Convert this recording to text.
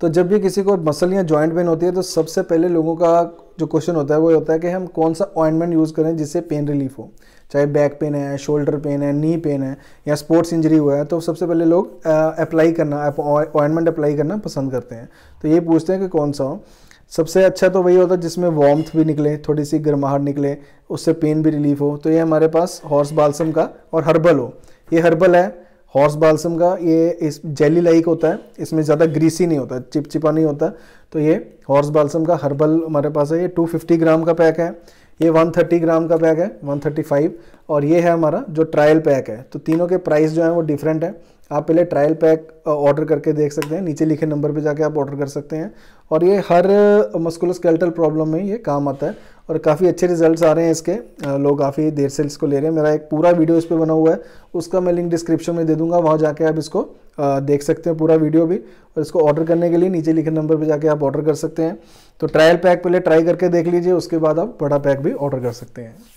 तो जब भी किसी को मसल या जॉइंट पेन होती है तो सबसे पहले लोगों का जो क्वेश्चन होता है वो होता है कि हम कौन सा ऑइंटमेंट यूज़ करें जिससे पेन रिलीफ हो। चाहे बैक पेन है, शोल्डर पेन है, नी पेन है या स्पोर्ट्स इंजरी हुआ है, तो सबसे पहले लोग ऑइंटमेंट अप्लाई करना पसंद करते हैं। तो ये पूछते हैं कि कौन सा हो। सबसे अच्छा तो वही होता है जिसमें वार्मथ भी निकले, थोड़ी सी गर्माहट निकले, उससे पेन भी रिलीफ हो। तो ये हमारे पास हॉर्स बालसम का और हर्बल हो। ये हर्बल है हॉर्स बालसम का, ये इस जेली लाइक होता है, इसमें ज़्यादा ग्रीसी नहीं होता, चिपचिपा नहीं होता। तो ये हॉर्स बालसम का हर्बल हमारे पास है। ये 250 ग्राम का पैक है, ये 130 ग्राम का पैक है, 135, और ये है हमारा जो ट्रायल पैक है। तो तीनों के प्राइस जो है वो डिफरेंट है। आप पहले ट्रायल पैक ऑर्डर करके देख सकते हैं, नीचे लिखे नंबर पे जाके आप ऑर्डर कर सकते हैं। और ये हर मस्कुलोस्केलेटल प्रॉब्लम में ये काम आता है और काफ़ी अच्छे रिजल्ट्स आ रहे हैं इसके। लोग काफ़ी देर से इसको ले रहे हैं। मेरा एक पूरा वीडियो इस पर बना हुआ है, उसका मैं लिंक डिस्क्रिप्शन में दे दूंगा, वहाँ जाके आप इसको देख सकते हैं पूरा वीडियो भी। और इसको ऑर्डर करने के लिए नीचे लिखे नंबर पर जाके आप ऑर्डर कर सकते हैं। तो ट्रायल पैक पहले ट्राई करके देख लीजिए, उसके बाद आप बड़ा पैक भी ऑर्डर कर सकते हैं।